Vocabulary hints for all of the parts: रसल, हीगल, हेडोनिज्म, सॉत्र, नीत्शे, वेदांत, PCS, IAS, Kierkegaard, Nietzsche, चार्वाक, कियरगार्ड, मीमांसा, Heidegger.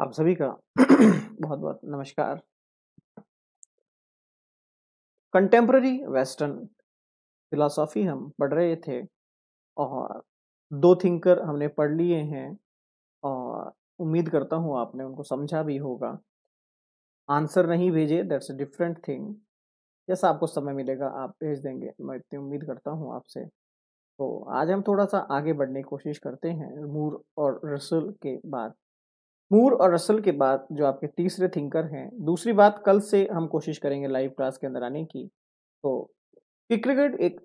आप सभी का बहुत बहुत नमस्कार। कंटेम्प्रेरी वेस्टर्न फिलॉसफी हम पढ़ रहे थे और दो थिंकर हमने पढ़ लिए हैं और उम्मीद करता हूँ आपने उनको समझा भी होगा। आंसर नहीं भेजे, दैट्स अ डिफरेंट थिंग। जैसा आपको समय मिलेगा आप भेज देंगे, मैं इतनी उम्मीद करता हूँ आपसे। तो आज हम थोड़ा सा आगे बढ़ने की कोशिश करते हैं। मूर और रसल के बाद जो आपके तीसरे थिंकर हैं। दूसरी बात, कल से हम कोशिश करेंगे लाइव क्लास के अंदर आने की। तो किर्केगार्ड एक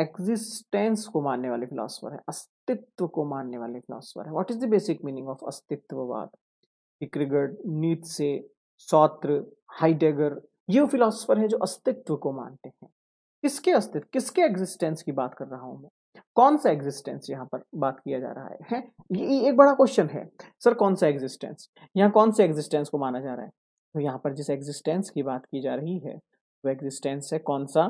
एग्जिस्टेंस को मानने वाले फिलासफर है, अस्तित्व को मानने वाले फिलासफर है। What is the basic meaning of अस्तित्ववाद? किर्केगार्ड, नीत्से, सॉत्र, हाइडेगर, ये वो फिलासफर है जो अस्तित्व को मानते हैं। किसके अस्तित्व, किसके एग्जिस्टेंस की बात कर रहा हूँ मैं? कौन सा एग्जिस्टेंस यहाँ पर बात किया जा रहा है? ये एक बड़ा क्वेश्चन है, सर कौन सा एग्जिस्टेंस, यहाँ कौन से एग्जिस्टेंस को माना जा रहा है? तो यहाँ पर जिस एग्जिस्टेंस की बात की जा रही है वो एग्जिस्टेंस है कौन सा?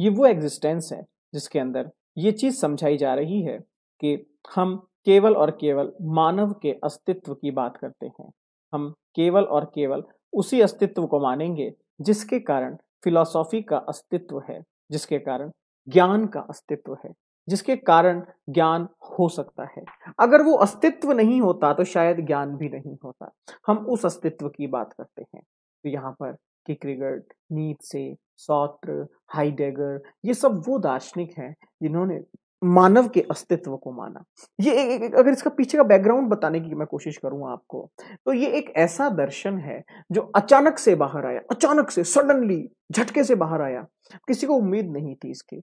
ये वो एग्जिस्टेंस है जिसके अंदर ये चीज समझाई जा रही है कि हम केवल और केवल मानव के अस्तित्व की बात करते हैं। हम केवल और केवल उसी अस्तित्व को मानेंगे जिसके कारण फिलॉसफी का अस्तित्व है, जिसके कारण ज्ञान का अस्तित्व है, जिसके कारण ज्ञान हो सकता है। अगर वो अस्तित्व नहीं होता तो शायद ज्ञान भी नहीं होता। हम उस अस्तित्व की बात करते हैं। तो यहाँ पर किर्केगार्ड, नीत्से, सॉत्र, हाइडेगर, ये सब वो दार्शनिक हैं जिन्होंने मानव के अस्तित्व को माना। ये अगर इसका पीछे का बैकग्राउंड बताने की मैं कोशिश करूँ आपको, तो ये एक ऐसा दर्शन है जो अचानक से बाहर आया, अचानक से, सडनली, झटके से बाहर आया। किसी को उम्मीद नहीं थी इसकी।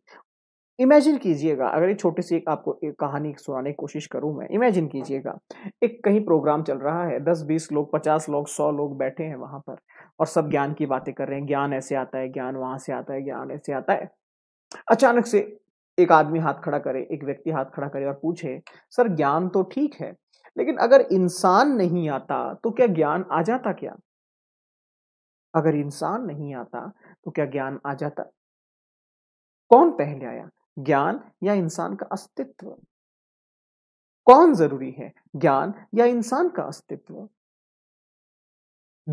इमेजिन कीजिएगा, अगर ये छोटी सी एक आपको एक कहानी सुनाने की कोशिश करूँ मैं। इमेजिन कीजिएगा, एक कहीं प्रोग्राम चल रहा है, 10, 20 लोग, 50 लोग, 100 लोग बैठे हैं वहाँ पर और सब ज्ञान की बातें कर रहे हैं। ज्ञान ऐसे आता है, ज्ञान वहाँ से आता है, ज्ञान ऐसे आता है। अचानक से एक आदमी हाथ खड़ा करे, एक व्यक्ति हाथ खड़ा करे और पूछे, सर ज्ञान तो ठीक है लेकिन अगर इंसान नहीं आता तो क्या ज्ञान आ जाता? क्या अगर इंसान नहीं आता तो क्या ज्ञान आ जाता? कौन पहले आया, ज्ञान या इंसान का अस्तित्व? कौन जरूरी है, ज्ञान या इंसान का अस्तित्व?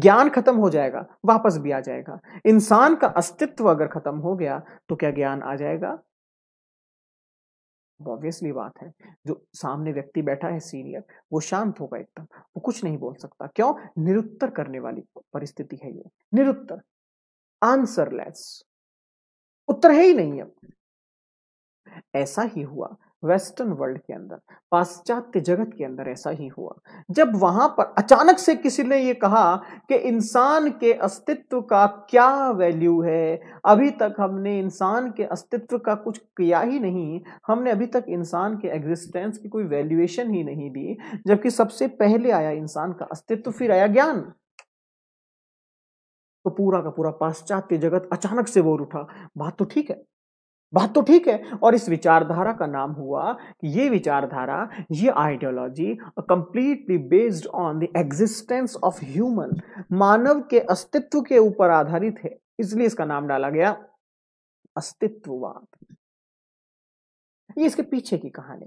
ज्ञान खत्म हो जाएगा, वापस भी आ जाएगा। इंसान का अस्तित्व अगर खत्म हो गया तो क्या ज्ञान आ जाएगा? ऑब्वियसली बात है, जो सामने व्यक्ति बैठा है सीनियर, वो शांत होगा एकदम, वो कुछ नहीं बोल सकता। क्यों? निरुत्तर करने वाली परिस्थिति है ये, निरुत्तर, आंसरलेस, उत्तर है ही नहीं अब। ऐसा ही हुआ वेस्टर्न वर्ल्ड के अंदर, पाश्चात्य जगत के अंदर ऐसा ही हुआ। जब वहां पर अचानक से किसी ने ये कहा कि इंसान के अस्तित्व का क्या वैल्यू है, अभी तक हमने इंसान के अस्तित्व का कुछ किया ही नहीं, हमने अभी तक इंसान के एग्जिस्टेंस की कोई वैल्यूएशन ही नहीं दी, जबकि सबसे पहले आया इंसान का अस्तित्व, फिर आया ज्ञान। तो पूरा का पूरा पाश्चात्य जगत अचानक से बोल उठा, बात तो ठीक है, बात तो ठीक है। और इस विचारधारा का नाम हुआ कि ये विचारधारा, ये ideology completely based on the existence of human, मानव के अस्तित्व के ऊपर आधारित है। इसलिए इसका नाम डाला गया अस्तित्ववाद। ये इसके पीछे की कहानी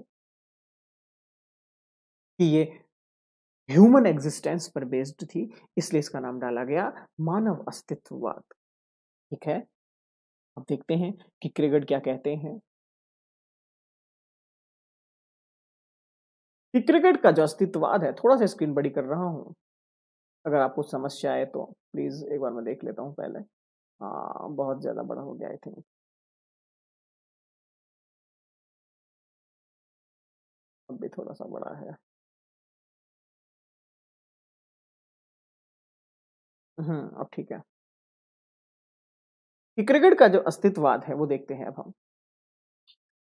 कि ये ह्यूमन एग्जिस्टेंस पर बेस्ड थी, इसलिए इसका नाम डाला गया मानव अस्तित्ववाद। ठीक है, अब देखते हैं कि किर्केगार्ड क्या कहते हैं। किर्केगार्ड का जो अस्तित्ववाद है, थोड़ा सा स्क्रीन बड़ी कर रहा हूं, अगर आपको समस्या आए तो प्लीज एक बार मैं देख लेता हूं पहले। बहुत ज्यादा बड़ा हो गया आई थिंक। अब भी थोड़ा सा बड़ा है। अब ठीक है। किर्केगार्ड का जो अस्तित्ववाद है वो देखते हैं अब हम।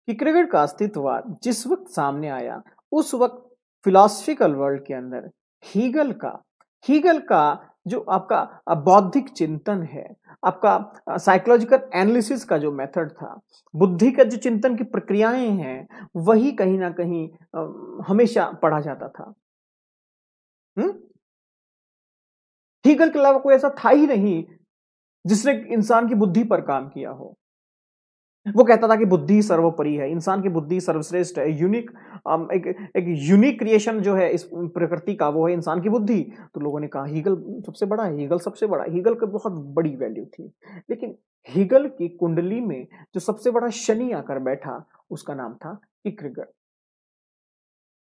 किर्केगार्ड का अस्तित्ववाद जिस वक्त सामने आया उस वक्त फिलॉसफिकल वर्ल्ड के अंदर हीगल का जो आपका बौद्धिक चिंतन है, आपका साइकोलॉजिकल एनालिसिस का जो मेथड था, बुद्धि का जो चिंतन की प्रक्रियाएं हैं, वही कहीं ना कहीं हमेशा पढ़ा जाता था। हीगल के अलावा कोई ऐसा था ही नहीं जिसने इंसान की बुद्धि पर काम किया हो। वो कहता था कि बुद्धि सर्वोपरि है, इंसान की बुद्धि सर्वश्रेष्ठ है, यूनिक एक यूनिक क्रिएशन जो है इस प्रकृति का वो है इंसान की बुद्धि। तो लोगों ने कहा हीगल सबसे बड़ा है, हीगल सबसे बड़ा है, हीगल की बहुत बड़ी वैल्यू थी। लेकिन हीगल की कुंडली में जो सबसे बड़ा शनि आकर बैठा उसका नाम था कियरगार्ड।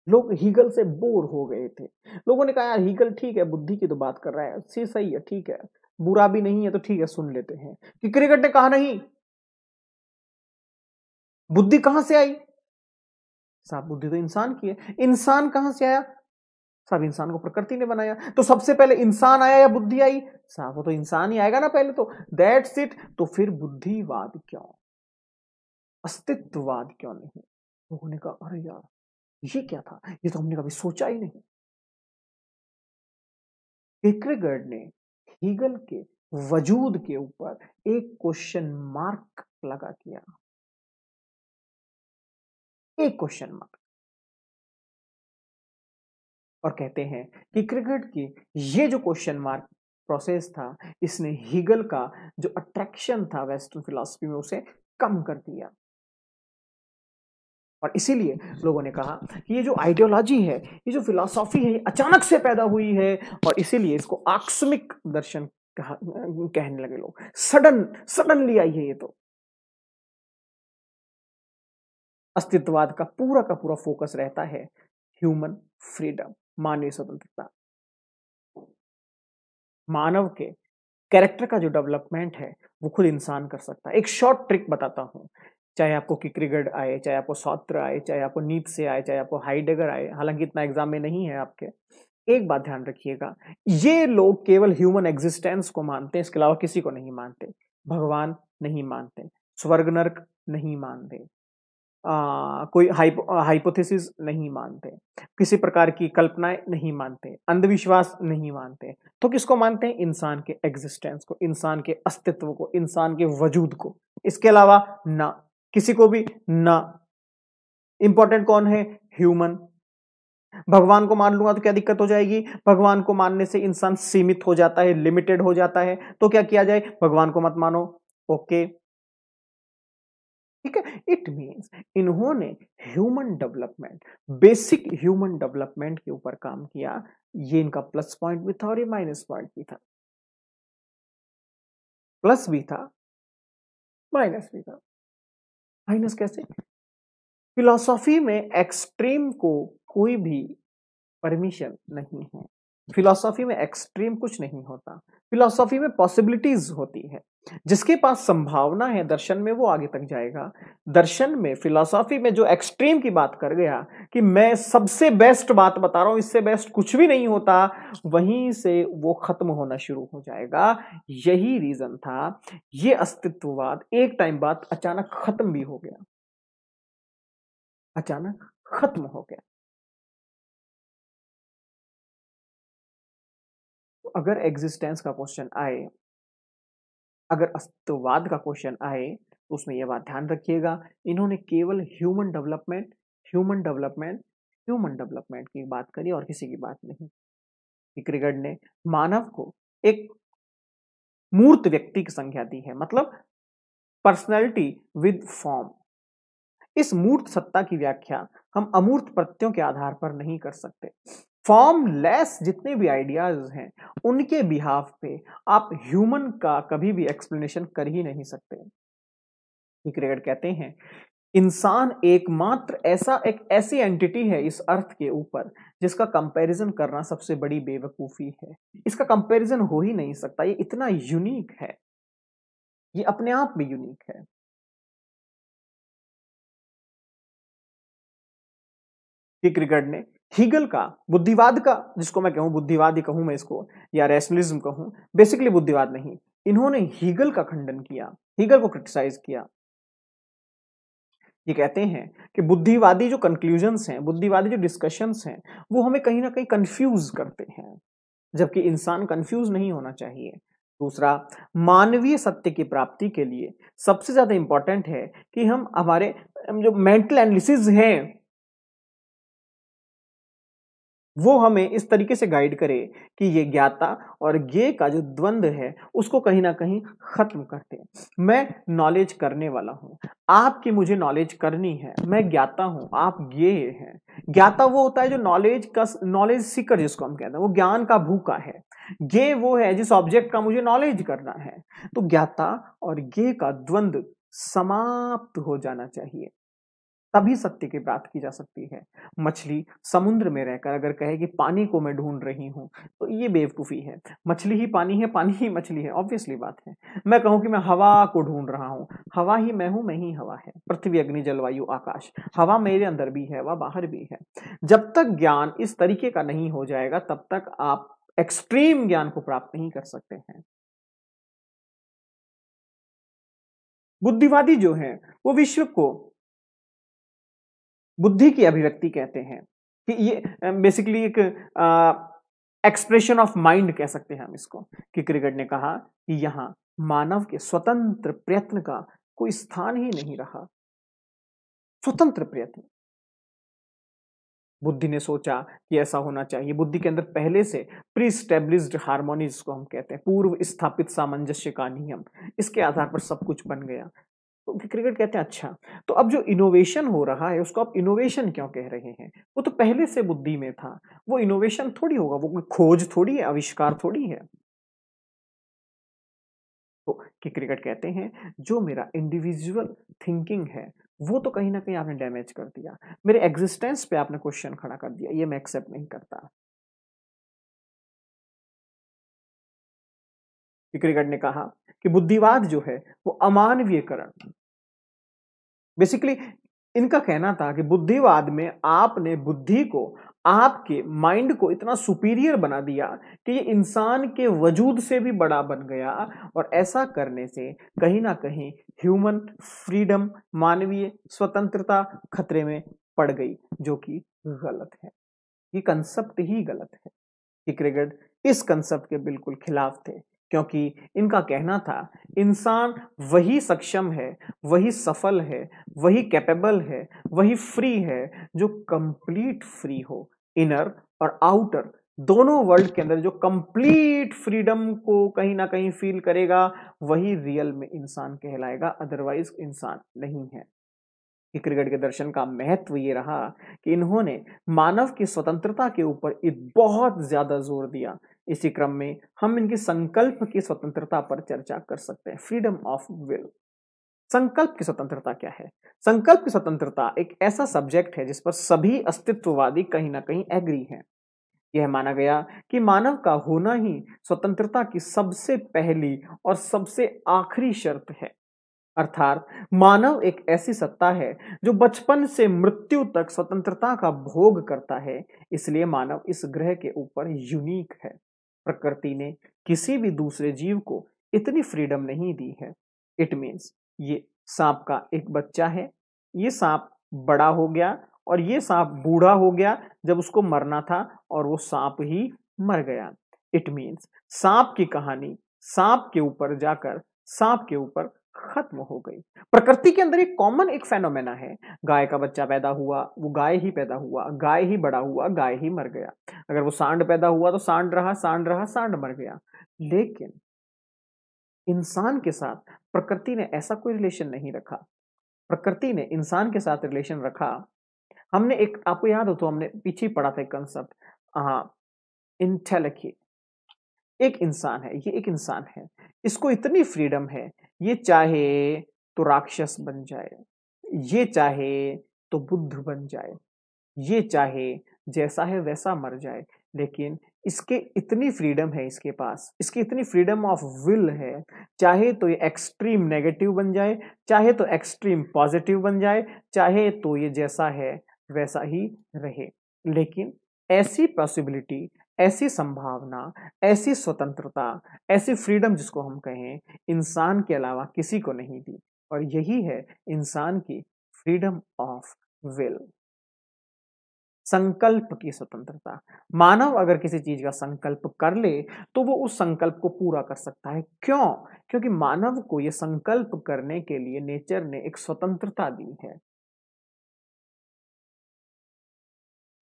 लोग हीगल से बोर हो गए थे। लोगों ने कहा यार हीगल ठीक है, बुद्धि की तो बात कर रहा है, सी सही है, ठीक है, बुरा भी नहीं है, तो ठीक है सुन लेते हैं। कियरगार्ड ने कहा नहीं, बुद्धि कहां से आई साहब, बुद्धि तो इंसान की है। इंसान कहां से आया साहब, इंसान को प्रकृति ने बनाया। तो सबसे पहले इंसान आया या बुद्धि आई साहब, वो तो इंसान ही आएगा ना पहले, तो दैट्स इट। तो फिर बुद्धिवाद क्यों, अस्तित्ववाद क्यों नहीं? लोगों ने कहा अरे यार ये क्या था, ये तो हमने कभी सोचा ही नहीं। कियरगार्ड ने हीगल के वजूद के ऊपर एक क्वेश्चन मार्क लगा किया, एक क्वेश्चन मार्क, और कहते हैं कि कियरगार्ड की ये जो क्वेश्चन मार्क प्रोसेस था इसने हीगल का जो अट्रैक्शन था वेस्टर्न फिलॉसफी में उसे कम कर दिया। और इसीलिए लोगों ने कहा कि ये जो आइडियोलॉजी है, ये जो फिलॉसफी है, अचानक से पैदा हुई है, और इसीलिए इसको आकस्मिक दर्शन कहने लगे लोग। सडनली आई है ये। तो अस्तित्ववाद का पूरा फोकस रहता है ह्यूमन फ्रीडम, मानवीय स्वतंत्रता, मानव के कैरेक्टर का जो डेवलपमेंट है वो खुद इंसान कर सकता है। एक शॉर्ट ट्रिक बताता हूं, चाहे आपको कियरगार्ड आए, चाहे आपको सात्र आए, चाहे आपको नीत्शे आए, चाहे आपको हाइडेगर आए, हालांकि इतना एग्जाम में नहीं है आपके, एक बात ध्यान रखिएगा, ये लोग केवल ह्यूमन एग्जिस्टेंस को मानते हैं, इसके अलावा किसी को नहीं मानते। भगवान नहीं मानते, स्वर्ग नर्क नहीं मानते, कोई हाइपोथेसिस नहीं मानते, किसी प्रकार की कल्पनाएं नहीं मानते, अंधविश्वास नहीं मानते। तो किसको मानते हैं? इंसान के एग्जिस्टेंस को, इंसान के अस्तित्व को, इंसान के वजूद को। इसके अलावा ना किसी को भी ना। इंपॉर्टेंट कौन है? ह्यूमन। भगवान को मान लूंगा तो क्या दिक्कत हो जाएगी? भगवान को मानने से इंसान सीमित हो जाता है, लिमिटेड हो जाता है। तो क्या किया जाए? भगवान को मत मानो, ओके, ठीक है। इट मींस इन्होंने human development, basic human development के ऊपर काम किया। ये इनका प्लस पॉइंट भी था और ये माइनस पॉइंट भी था, प्लस भी था माइनस भी था। माइनस कैसे? फिलॉसफी में एक्सट्रीम को कोई भी परमिशन नहीं है, फिलॉसफी में एक्सट्रीम कुछ नहीं होता, फिलॉसफी में पॉसिबिलिटीज होती है। जिसके पास संभावना है दर्शन में वो आगे तक जाएगा। दर्शन में फिलॉसफी में जो एक्सट्रीम की बात कर गया कि मैं सबसे बेस्ट बात बता रहा हूं, इससे बेस्ट कुछ भी नहीं होता, वहीं से वो खत्म होना शुरू हो जाएगा। यही रीजन था ये अस्तित्ववाद एक टाइम बाद अचानक खत्म भी हो गया, अचानक खत्म हो गया। अगर एग्जिस्टेंस का क्वेश्चन आए, अगर अस्तित्ववाद का क्वेश्चन आए, तो उसमें यह बात ध्यान रखिएगा, इन्होंने केवल ह्यूमन डेवलपमेंट की बात करी और किसी की बात नहीं। कियरगार्ड ने मानव को एक मूर्त व्यक्ति की संज्ञा दी है, मतलब पर्सनैलिटी विद फॉर्म। इस मूर्त सत्ता की व्याख्या हम अमूर्त प्रत्ययों के आधार पर नहीं कर सकते। फॉर्मलेस जितने भी आइडियाज हैं उनके बिहाफ पे आप ह्यूमन का कभी भी एक्सप्लेनेशन कर ही नहीं सकते। कियरगार्ड कहते हैं इंसान एकमात्र ऐसी एंटिटी है इस अर्थ के ऊपर जिसका कंपैरिजन करना सबसे बड़ी बेवकूफी है। इसका कंपैरिजन हो ही नहीं सकता, ये इतना यूनिक है, ये अपने आप में यूनिक है। कियरगार्ड ने हीगल का, बुद्धिवाद का, जिसको मैं कहूं बुद्धिवाद ही कहूं मैं इसको, या रैशनलिज्म कहूं, बेसिकली बुद्धिवाद नहीं, इन्होंने हीगल का खंडन किया, हीगल को क्रिटिसाइज किया। ये कहते हैं कि बुद्धिवादी जो कंक्लूजन्स हैं, बुद्धिवादी जो डिस्कशंस हैं, वो हमें कहीं ना कहीं कंफ्यूज करते हैं, जबकि इंसान कंफ्यूज नहीं होना चाहिए। दूसरा, मानवीय सत्य की प्राप्ति के लिए सबसे ज्यादा इंपॉर्टेंट है कि हम हमारे जो मेंटल एनालिसिस हैं वो हमें इस तरीके से गाइड करे कि ये ज्ञाता और ज्ञेय का जो द्वंद्व है उसको कहीं ना कहीं खत्म करते हैं। मैं नॉलेज करने वाला हूँ, आपकी मुझे नॉलेज करनी है, मैं ज्ञाता हूँ, आप ज्ञेय हैं। ज्ञाता वो होता है जो नॉलेज सीकर जिसको हम कहते हैं, वो ज्ञान का भूखा है। ज्ञेय वो है जिस ऑब्जेक्ट का मुझे नॉलेज करना है। तो ज्ञाता और ज्ञेय का द्वंद्व समाप्त हो जाना चाहिए, तभी सत्य की प्राप्ति की जा सकती है। मछली समुद्र में रहकर अगर कहे कि पानी को मैं ढूंढ रही हूँ तो ये बेवकूफ़ी है। मछली ही पानी है, पानी ही मछली है, ऑब्वियसली बात है। मैं कहूँ कि मैं हवा को ढूंढ रहा हूँ, हवा ही मैं हूँ, मैं ही हवा है। पृथ्वी, अग्नि, जलवायु, आकाश, हवा मेरे अंदर भी है, हवा बाहर भी है। जब तक ज्ञान इस तरीके का नहीं हो जाएगा तब तक आप एक्सट्रीम ज्ञान को प्राप्त नहीं कर सकते हैं। बुद्धिवादी जो हैं वो विश्व को बुद्धि की अभिव्यक्ति कहते हैं कि ये बेसिकली एक एक्सप्रेशन ऑफ माइंड कह सकते हैं हम इसको। कि किर्केगार्ड ने कहा कि यहाँ मानव के स्वतंत्र प्रयत्न का कोई स्थान ही नहीं रहा। स्वतंत्र प्रयत्न, बुद्धि ने सोचा कि ऐसा होना चाहिए। बुद्धि के अंदर पहले से प्री एस्टेब्लिश्ड हार्मोनीज, जिसको हम कहते हैं, पूर्व स्थापित सामंजस्य का नियम, इसके आधार पर सब कुछ बन गया। तो क्रिकेट कहते हैं अच्छा, तो अब जो इनोवेशन हो रहा है उसको आप इनोवेशन क्यों कह रहे हैं? वो तो पहले से बुद्धि में था, वो इनोवेशन थोड़ी होगा, वो कोई खोज थोड़ी है, आविष्कार थोड़ी है। तो क्रिकेट कहते हैं जो मेरा इंडिविजुअल थिंकिंग है वो तो कहीं ना कहीं आपने डैमेज कर दिया, मेरे एग्जिस्टेंस पे आपने क्वेश्चन खड़ा कर दिया, ये मैं एक्सेप्ट नहीं करता। किर्केगार्ड ने कहा कि बुद्धिवाद जो है वो अमानवीयकरण, बेसिकली इनका कहना था कि बुद्धिवाद में आपने बुद्धि को, आपके माइंड को इतना सुपीरियर बना दिया कि ये इंसान के वजूद से भी बड़ा बन गया, और ऐसा करने से कहीं ना कहीं ह्यूमन फ्रीडम, मानवीय स्वतंत्रता खतरे में पड़ गई, जो कि गलत है। ये कंसेप्ट ही गलत है। किर्केगार्ड इस कंसेप्ट के बिल्कुल खिलाफ थे, क्योंकि इनका कहना था इंसान वही सक्षम है, वही सफल है, वही कैपेबल है, वही फ्री है जो कंप्लीट फ्री हो। इनर और आउटर दोनों वर्ल्ड के अंदर जो कंप्लीट फ्रीडम को कहीं ना कहीं फील करेगा वही रियल में इंसान कहलाएगा, अदरवाइज इंसान नहीं है। किर्केगार्ड के दर्शन का महत्व ये रहा कि इन्होंने मानव की स्वतंत्रता के ऊपर बहुत ज़्यादा जोर दिया। इसी क्रम में हम इनकी संकल्प की स्वतंत्रता पर चर्चा कर सकते हैं, फ्रीडम ऑफ विल। संकल्प की स्वतंत्रता क्या है? संकल्प की स्वतंत्रता एक ऐसा सब्जेक्ट है जिस पर सभी अस्तित्ववादी कहीं ना कहीं एग्री हैं। यह माना गया कि मानव का होना ही स्वतंत्रता की सबसे पहली और सबसे आखिरी शर्त है। अर्थात मानव एक ऐसी सत्ता है जो बचपन से मृत्यु तक स्वतंत्रता का भोग करता है, इसलिए मानव इस ग्रह के ऊपर यूनिक है। प्रकृति ने किसी भी दूसरे जीव को इतनी फ्रीडम नहीं दी है। इट मीन्स ये सांप का एक बच्चा है, ये सांप बड़ा हो गया और ये सांप बूढ़ा हो गया जब उसको मरना था, और वो सांप ही मर गया। इट मीन्स सांप की कहानी सांप के ऊपर जाकर सांप के ऊपर खत्म हो गई। प्रकृति के अंदर एक कॉमन एक फेनोमेना है, गाय का बच्चा पैदा हुआ, वो गाय ही पैदा हुआ, गाय ही बड़ा हुआ, गाय ही मर गया। अगर वो सांड पैदा हुआ तो सांड रहा, सांड रहा, सांड मर गया। लेकिन इंसान के साथ प्रकृति ने ऐसा कोई रिलेशन नहीं रखा। प्रकृति ने इंसान के साथ रिलेशन रखा। हमने एक, आपको याद हो तो हमने पीछे पढ़ा था एक कंसेप्ट, इंटेलेक्ट। एक इंसान है, ये एक इंसान है, इसको इतनी फ्रीडम है, ये चाहे तो राक्षस बन जाए, ये चाहे तो बुद्ध बन जाए, ये चाहे जैसा है वैसा मर जाए, लेकिन इसके इतनी फ्रीडम है, इसके पास इसकी इतनी फ्रीडम ऑफ विल है, चाहे तो ये एक्सट्रीम नेगेटिव बन जाए, चाहे तो एक्सट्रीम पॉजिटिव बन जाए, चाहे तो ये जैसा है वैसा ही रहे। लेकिन ऐसी पॉसिबिलिटी, ऐसी संभावना, ऐसी स्वतंत्रता, ऐसी फ्रीडम जिसको हम कहें, इंसान के अलावा किसी को नहीं दी, और यही है इंसान की फ्रीडम ऑफ विल, संकल्प की स्वतंत्रता। मानव अगर किसी चीज का संकल्प कर ले तो वो उस संकल्प को पूरा कर सकता है। क्यों? क्योंकि मानव को ये संकल्प करने के लिए नेचर ने एक स्वतंत्रता दी है।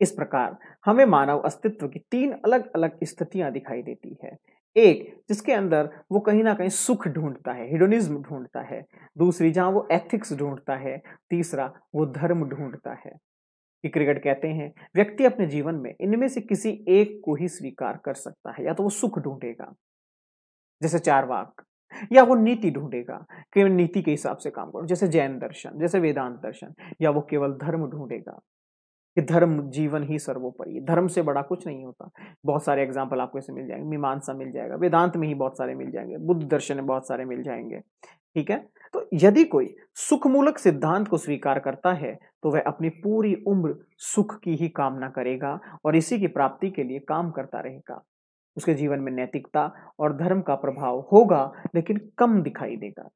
इस प्रकार हमें मानव अस्तित्व की तीन अलग अलग स्थितियां दिखाई देती है। एक, जिसके अंदर वो कहीं ना कहीं सुख ढूंढता है, हेडोनिज्म ढूंढता है। दूसरी, जहां वो एथिक्स ढूंढता है। तीसरा, वो धर्म ढूंढता है। किर्केगार्ड कहते हैं व्यक्ति अपने जीवन में इनमें से किसी एक को ही स्वीकार कर सकता है, या तो वो सुख ढूंढेगा जैसे चार्वाक, या वो नीति ढूंढेगा कि मैं नीति के हिसाब से काम करूं जैसे जैन दर्शन, जैसे वेदांत दर्शन, या वो केवल धर्म ढूंढेगा कि धर्म जीवन ही सर्वोपरि, धर्म से बड़ा कुछ नहीं होता। बहुत सारे एग्जाम्पल आपको इसमें मिल जाएंगे, मीमांसा मिल जाएगा, वेदांत में ही बहुत सारे मिल जाएंगे, बुद्ध दर्शन में बहुत सारे मिल जाएंगे। ठीक है, तो यदि कोई सुखमूलक सिद्धांत को स्वीकार करता है तो वह अपनी पूरी उम्र सुख की ही कामना करेगा और इसी की प्राप्ति के लिए काम करता रहेगा। उसके जीवन में नैतिकता और धर्म का प्रभाव होगा लेकिन कम दिखाई देगा।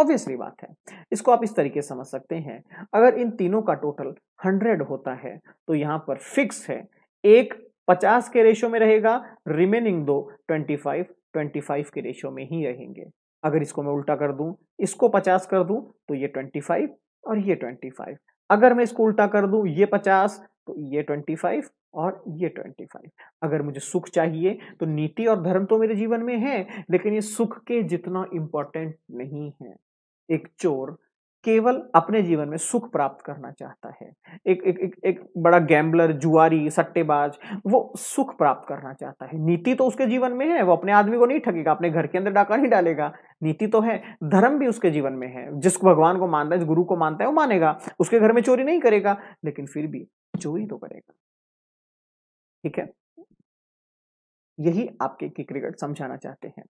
ऑब्वियसली बात है, इसको आप इस तरीके से समझ सकते हैं, अगर इन तीनों का टोटल 100 होता है तो यहाँ पर फिक्स है, एक 50 के रेशियो में रहेगा, रिमेनिंग दो 25-25 के रेशियो में ही रहेंगे। अगर इसको मैं उल्टा कर दूं, इसको 50 कर दूं तो ये 25 और ये 25। अगर मैं इसको उल्टा कर दूं, ये 50 तो ये 25 और ये 25। अगर मुझे सुख चाहिए तो नीति और धर्म तो मेरे जीवन में है, लेकिन ये सुख के जितना इम्पोर्टेंट नहीं है। एक चोर केवल अपने जीवन में सुख प्राप्त करना चाहता है, एक बड़ा गैम्बलर, जुआरी, सट्टेबाज, वो सुख प्राप्त करना चाहता है। नीति तो उसके जीवन में है, वो अपने आदमी को नहीं ठगेगा, अपने घर के अंदर डाका नहीं डालेगा, नीति तो है। धर्म भी उसके जीवन में है, जिसको भगवान को मानता है, जिस गुरु को मानता है वो मानेगा, उसके घर में चोरी नहीं करेगा, लेकिन फिर भी चोरी तो करेगा। ठीक है, यही आपके किर्केगार्ड समझाना चाहते हैं।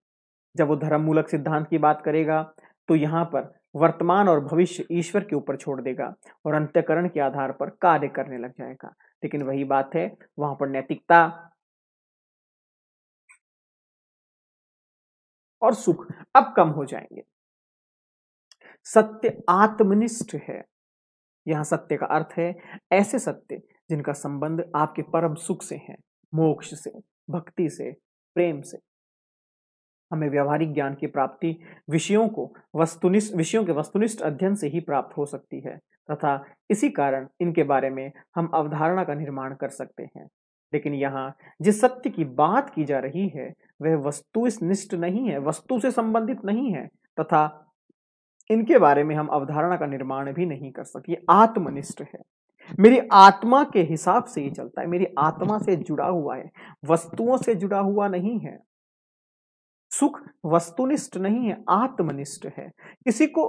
जब वो धर्म मूलक सिद्धांत की बात करेगा तो यहाँ पर वर्तमान और भविष्य ईश्वर के ऊपर छोड़ देगा और अंतःकरण के आधार पर कार्य करने लग जाएगा। लेकिन वही बात है, वहां पर नैतिकता और सुख अब कम हो जाएंगे। सत्य आत्मनिष्ठ है, यहाँ सत्य का अर्थ है ऐसे सत्य जिनका संबंध आपके परम सुख से है, मोक्ष से, भक्ति से, प्रेम से। हमें व्यवहारिक ज्ञान की प्राप्ति विषयों के वस्तुनिष्ठ अध्ययन से ही प्राप्त हो सकती है तथा इसी कारण इनके बारे में हम अवधारणा का निर्माण कर सकते हैं। लेकिन यहाँ जिस सत्य की बात की जा रही है वह वस्तुनिष्ठ नहीं है, वस्तु से संबंधित नहीं है तथा इनके बारे में हम अवधारणा का निर्माण भी नहीं कर सकते। ये आत्मनिष्ठ है, मेरी आत्मा के हिसाब से ही चलता है, मेरी आत्मा से जुड़ा हुआ है, वस्तुओं से जुड़ा हुआ नहीं है। सुख वस्तुनिष्ठ नहीं है, आत्मनिष्ठ है। किसी को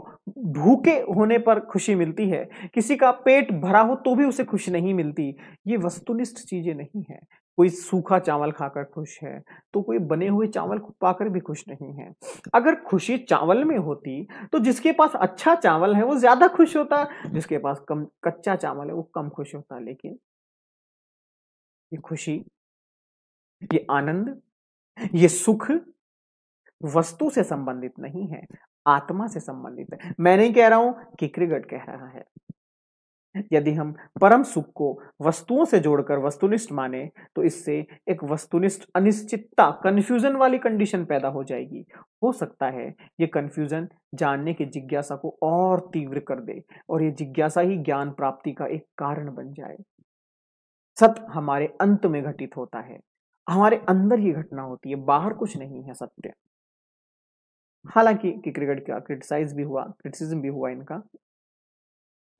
भूखे होने पर खुशी मिलती है, किसी का पेट भरा हो तो भी उसे खुशी नहीं मिलती, ये वस्तुनिष्ठ चीजें नहीं है। कोई सूखा चावल खाकर खुश है तो कोई बने हुए चावल पाकर भी खुश नहीं है। अगर खुशी चावल में होती तो जिसके पास अच्छा चावल है वो ज्यादा खुश होता, जिसके पास कम कच्चा चावल है वो कम खुश होता। लेकिन ये खुशी, ये आनंद, ये सुख वस्तु से संबंधित नहीं है, आत्मा से संबंधित है। मैं नहीं कह रहा हूं, किर्केगार्ड कह रहा है। यदि हम परम सुख को वस्तुओं से जोड़कर वस्तुनिष्ठ माने तो इससे एक वस्तुनिष्ठ अनिश्चितता, कंफ्यूजन वाली कंडीशन पैदा हो जाएगी। हो सकता है ये कंफ्यूजन जानने की जिज्ञासा को और तीव्र कर दे और ये जिज्ञासा ही ज्ञान प्राप्ति का एक कारण बन जाए। सत्य हमारे अंत में घटित होता है, हमारे अंदर ही घटना होती है, बाहर कुछ नहीं है सत्य। हालांकि किर्केगार्ड का क्रिटिसिज्म भी हुआ इनका।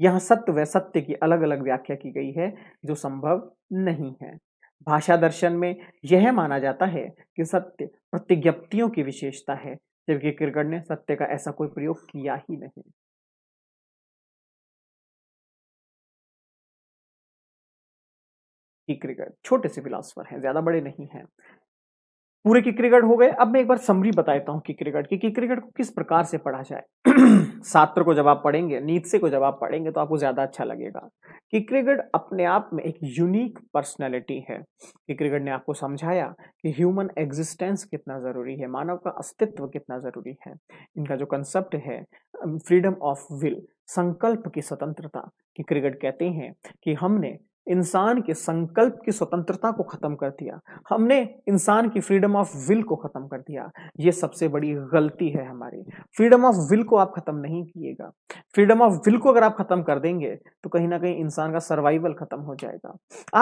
यहाँ सत्य व सत्य की अलग अलग व्याख्या की गई है जो संभव नहीं है। भाषा दर्शन में यह माना जाता है कि सत्य प्रतिज्ञप्तियों की विशेषता है, जबकि किर्केगार्ड ने सत्य का ऐसा कोई प्रयोग किया ही नहीं। किर्केगार्ड छोटे से फिलॉसफर हैं, ज्यादा बड़े नहीं हैं। पूरे किर्केगार्ड हो गए। अब मैं एक बार समरी बता देता हूं किर्केगार्ड की, किर्केगार्ड को किस प्रकार से पढ़ा जाए। सात्र को जब आप पढ़ेंगे, नीत्से को जब आप पढ़ेंगे तो आपको ज्यादा अच्छा लगेगा। किर्केगार्ड अपने आप में एक यूनिक पर्सनैलिटी है। किर्केगार्ड ने आपको समझाया कि ह्यूमन एग्जिस्टेंस कितना जरूरी है, मानव का अस्तित्व कितना जरूरी है। इनका जो कंसेप्ट है फ्रीडम ऑफ विल, संकल्प की स्वतंत्रता, किर्केगार्ड कहते हैं कि हमने इंसान के संकल्प की स्वतंत्रता को खत्म कर दिया, हमने इंसान की फ्रीडम ऑफ विल को खत्म कर दिया। ये सबसे बड़ी गलती है हमारी। फ्रीडम ऑफ विल को आप खत्म नहीं किएगा। फ्रीडम ऑफ विल को अगर आप खत्म कर देंगे तो कहीं ना कहीं इंसान का सर्वाइवल खत्म हो जाएगा।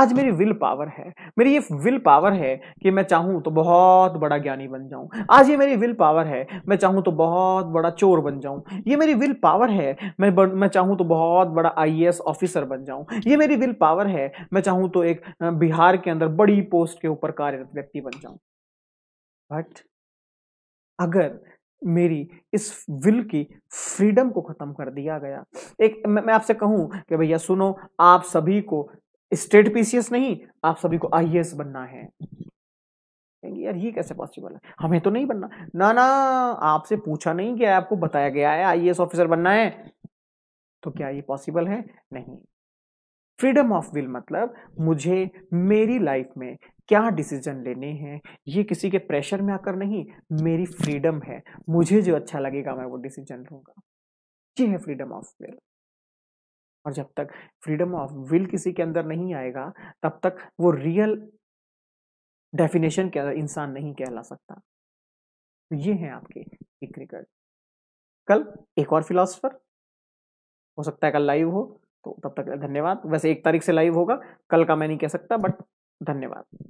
आज मेरी विल पावर है, मेरी ये विल पावर है कि मैं चाहूं तो बहुत बड़ा ज्ञानी बन जाऊं। आज ये मेरी विल पावर है, मैं चाहूं तो बहुत बड़ा चोर बन जाऊं। ये मेरी विल पावर है, मैं चाहूं तो बहुत बड़ा IAS ऑफिसर बन जाऊं। ये मेरी विल पावर है, मैं चाहूं तो एक बिहार के अंदर बड़ी पोस्ट के ऊपर कार्यरत व्यक्ति बन जाऊं। बट अगर मेरी इस विल की फ्रीडम को खत्म कर दिया गया, एक मैं आपसे कहूं कि भैया सुनो, आप सभी को स्टेट PCS नहीं, आप सभी को IAS बनना है, कहेंगे यार ये कैसे पॉसिबल है, हमें तो नहीं बनना। ना ना, आपसे पूछा नहीं गया, आपको बताया गया है IAS ऑफिसर बनना है, तो क्या ये पॉसिबल है? नहीं। फ्रीडम ऑफ विल मतलब मुझे मेरी लाइफ में क्या डिसीजन लेने हैं, ये किसी के प्रेशर में आकर नहीं, मेरी फ्रीडम है, मुझे जो अच्छा लगेगा मैं वो डिसीजन लूंगा। ये है फ्रीडम ऑफ विल। और जब तक फ्रीडम ऑफ विल किसी के अंदर नहीं आएगा, तब तक वो रियल डेफिनेशन के अंदर इंसान नहीं कहला सकता। तो ये है आपके कियरकेगार्ड। कल एक और फिलोसफर, हो सकता है कल लाइव हो, तो तब तक धन्यवाद। वैसे 1 तारीख से लाइव होगा, कल का मैं नहीं कह सकता, बट धन्यवाद।